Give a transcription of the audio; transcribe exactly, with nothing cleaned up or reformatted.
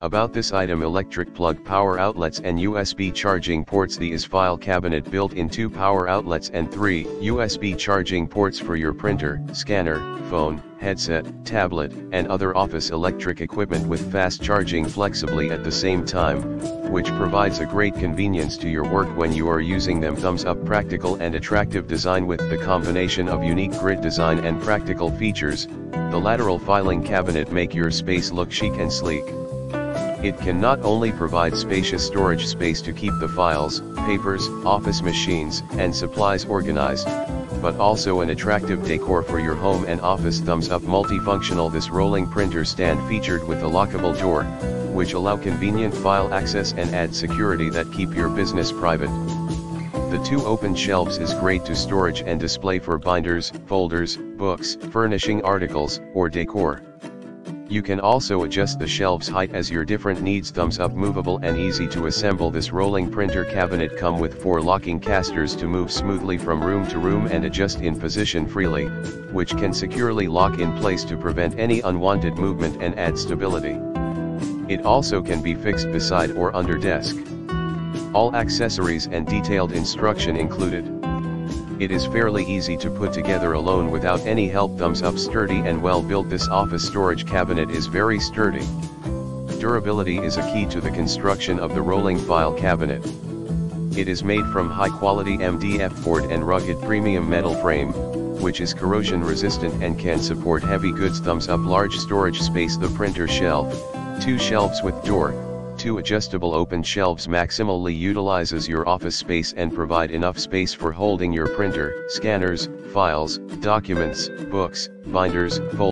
About this item: electric plug power outlets and U S B charging ports. The I S file cabinet built in two power outlets and three U S B charging ports for your printer, scanner, phone, headset, tablet, and other office electric equipment, with fast charging flexibly at the same time, which provides a great convenience to your work when you are using them. Thumbs up. Practical and attractive design: with the combination of unique grid design and practical features, the lateral filing cabinet make your space look chic and sleek. It can not only provide spacious storage space to keep the files, papers, office machines, and supplies organized, but also an attractive decor for your home and office. Thumbs up. Multifunctional: this rolling printer stand featured with a lockable door, which allow convenient file access and add security that keep your business private. The two open shelves is great to storage and display for binders, folders, books, furnishing articles, or decor. You can also adjust the shelves height as your different needs. Thumbs up. Movable and easy to assemble: this rolling printer cabinet come with four locking casters to move smoothly from room to room and adjust in position freely, which can securely lock in place to prevent any unwanted movement and add stability. It also can be fixed beside or under desk. All accessories and detailed instruction included. It is fairly easy to put together alone without any help. Thumbs up. Sturdy and well built: this office storage cabinet is very sturdy. Durability is a key to the construction of the rolling file cabinet. It is made from high quality M D F board and rugged premium metal frame, which is corrosion resistant and can support heavy goods. Thumbs up. Large storage space: the printer shelf, two shelves with door, two adjustable open shelves maximally utilizes your office space and provide enough space for holding your printer, scanners, files, documents, books, binders, folders.